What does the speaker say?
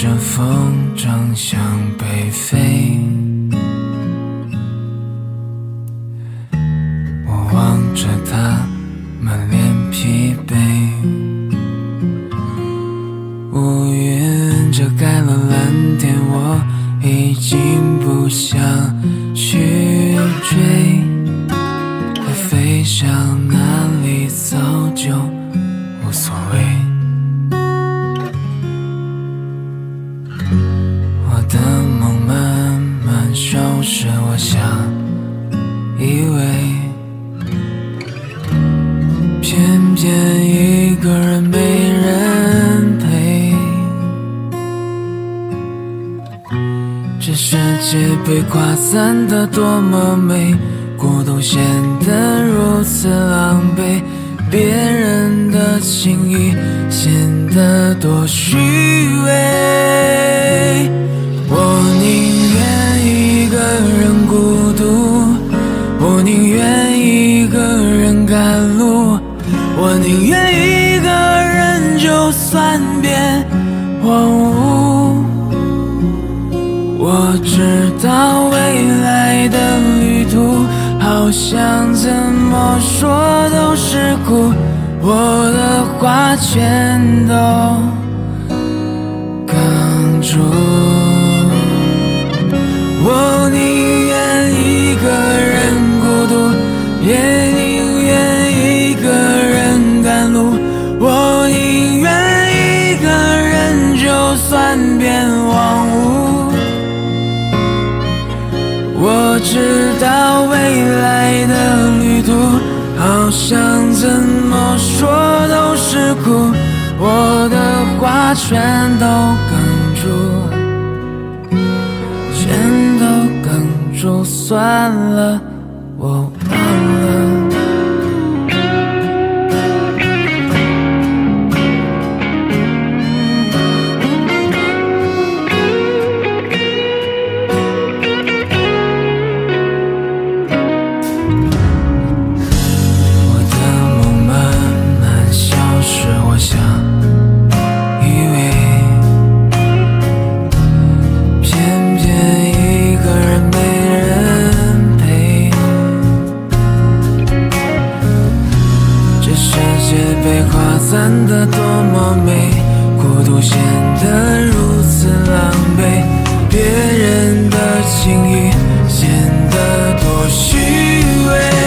着风筝向北飞，我望着它满脸疲惫。乌云遮盖了蓝天，我已经不想去追，它飞向哪里早就无所谓。 收拾，我想依偎，偏偏一个人没人陪。这世界被夸赞得多么美，孤独显得如此狼狈，别人的情谊显得多虚伪。我宁。 我宁愿一个人赶路，我宁愿一个人就算变荒芜。我知道未来的旅途，好像怎么说都是苦，我的话全都扛住。我宁愿一个人。 也宁愿一个人赶路，我宁愿一个人就算变荒芜。我知道未来的旅途，好像怎么说都是苦，我的话全都哽住，全都哽住，算了，我。 情谊显得多虚伪。